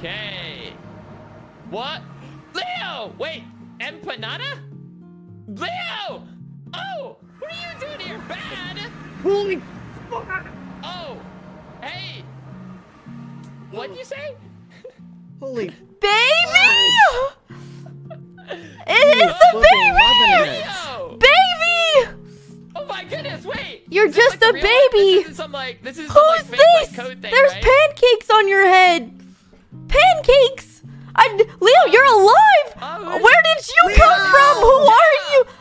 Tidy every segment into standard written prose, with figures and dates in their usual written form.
Okay. What? Leo! Wait, Empanada? Leo! Oh! What are you doing here? Bad! Holy fuck! Oh! Hey! What'd you say? Holy baby! It is the baby! Leo! Baby! Oh my goodness, wait! You're just like a baby! This isn't some, like, who's some, like, this? Code thing, there's pancakes on your head! Pancakes! Leo, you're alive! Where did you come from? Who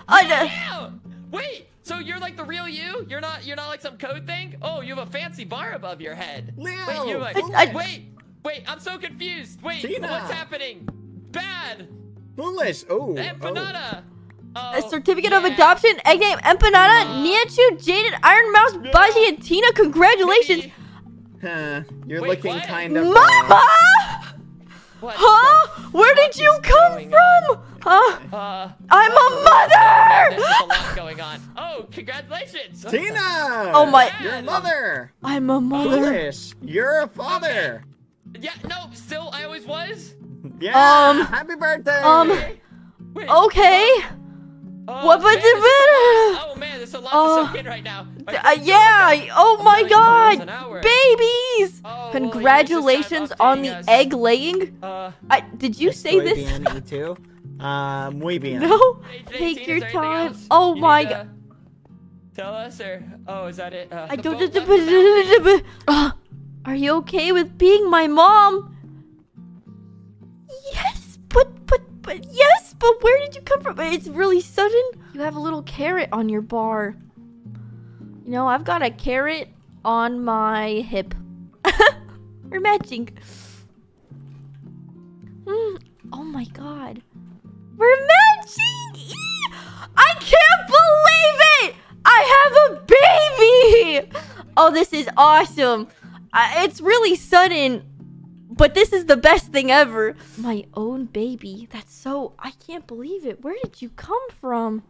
are you? Wait, so you're like the real you? You're not like some code thing? Oh, you have a fancy bar above your head. Leo! Wait, you're like, wait, I'm so confused. Wait, Tina. What's happening? Bad! Foolish! Oh, Empanada! Oh. A certificate of adoption, egg name, Empanada, Niachu, Jaded, Iron Mouse, Baji, and Tina, congratulations! You're looking kind of... Mama! What? Huh? Where did you come from? I'm a mother! There's a lot going on. Oh, congratulations! Tina! Oh my... You're a mother! I'm a mother. Foolish, you're a father! Okay. Yeah, no, still, I always was. Yeah, happy birthday! Wait, okay. What was it? Oh man, there's a lot to soak in right now. Yeah. Oh my god, babies! Oh, congratulations on the egg laying. Did you say this? Me too. Muy bien. No, take your time. Oh my god. Tell us, or is that it? I don't. Are you okay with being my mom? Yes, but yes, but where did you come from? It's really sudden. You have a little carrot on your bar. You know, I've got a carrot on my hip. We're matching. Oh my god. We're matching! I can't believe it! I have a baby! Oh, this is awesome. It's really sudden. But this is the best thing ever. My own baby. That's so... I can't believe it. Where did you come from?